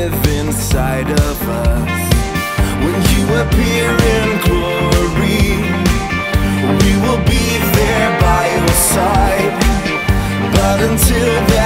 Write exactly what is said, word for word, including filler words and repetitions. live inside of us. When you appear in glory, we will be there by your side. But until then,